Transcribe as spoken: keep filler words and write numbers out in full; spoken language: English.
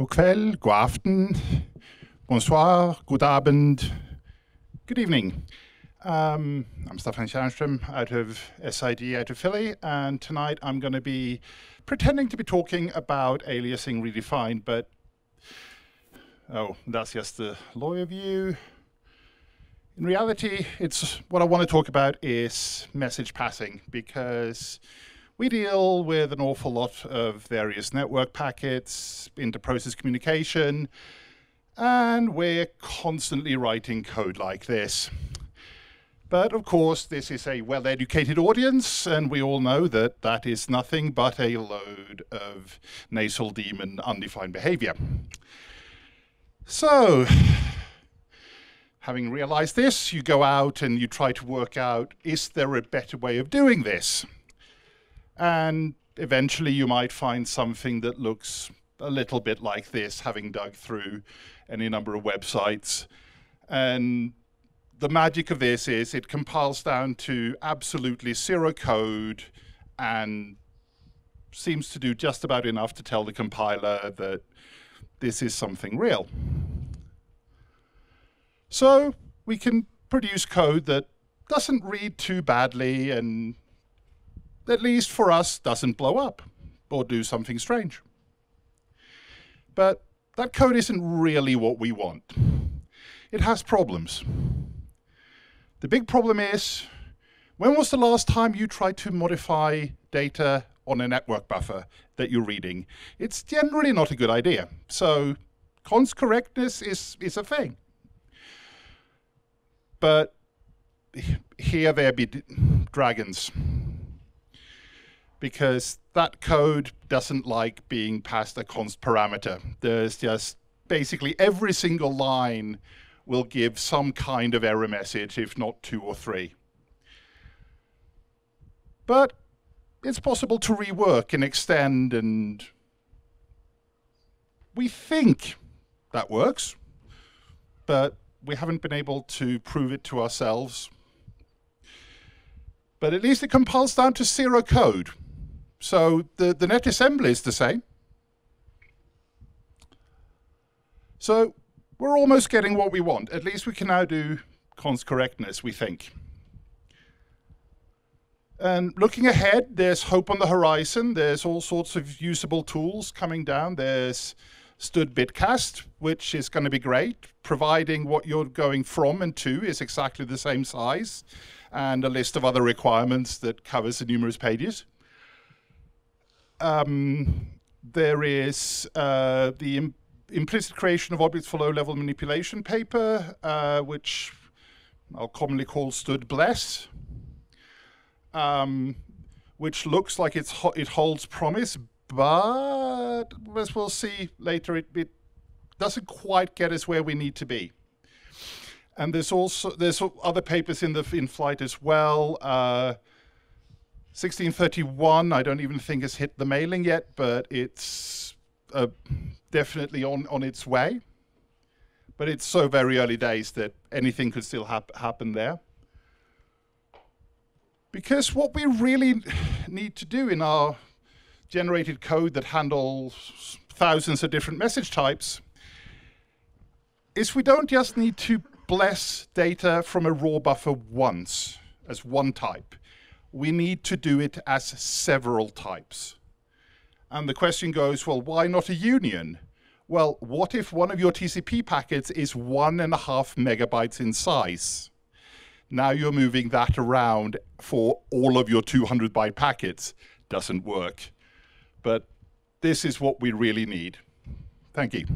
God kväll, god afton, bonsoir, good abend, good evening. Um, I'm Staffan Tjernström out of S I D out of Philly, and tonight I'm going to be pretending to be talking about aliasing redefined, but oh, that's just the lawyer view. In reality, it's what I want to talk about is message passing, because we deal with an awful lot of various network packets, inter-process communication, and we're constantly writing code like this. But of course, this is a well-educated audience, and we all know that that is nothing but a load of nasal demon undefined behavior. So, having realized this, you go out and you try to work out, is there a better way of doing this? And eventually you might find something that looks a little bit like this, having dug through any number of websites. And the magic of this is it compiles down to absolutely zero code and seems to do just about enough to tell the compiler that this is something real. So we can produce code that doesn't read too badly and, at least for us, doesn't blow up or do something strange. But that code isn't really what we want. It has problems. The big problem is, when was the last time you tried to modify data on a network buffer that you're reading? It's generally not a good idea. So const correctness is, is a thing. But here there be dragons, because that code doesn't like being past a const parameter. There's just basically every single line will give some kind of error message, if not two or three. But it's possible to rework and extend, and we think that works, but we haven't been able to prove it to ourselves. But at least it compiles down to zero code. So the, the net assembly is the same. So we're almost getting what we want. At least we can now do const correctness, we think. And looking ahead, there's hope on the horizon. There's all sorts of usable tools coming down. There's Stood Bitcast, which is going to be great, providing what you're going from and to is exactly the same size, and a list of other requirements that covers the numerous pages. Um, there is uh, the im implicit creation of objects for low-level manipulation paper, uh, which I'll commonly call Stood Bless, um, which looks like it's ho it holds promise, but as we'll see later, it, it doesn't quite get us where we need to be. And there's also there's other papers in the in flight as well. Uh, sixteen thirty-one, I don't even think has hit the mailing yet, but it's uh, definitely on on its way. But it's so very early days that anything could still hap happen there. Because what we really need to do in our generated code that handles thousands of different message types is we don't just need to bless data from a raw buffer once, as one type. We need to do it as several types. And the question goes, well, why not a union? Well, what if one of your T C P packets is one and a half megabytes in size? Now you're moving that around for all of your two hundred byte packets. Doesn't work. But this is what we really need. Thank you.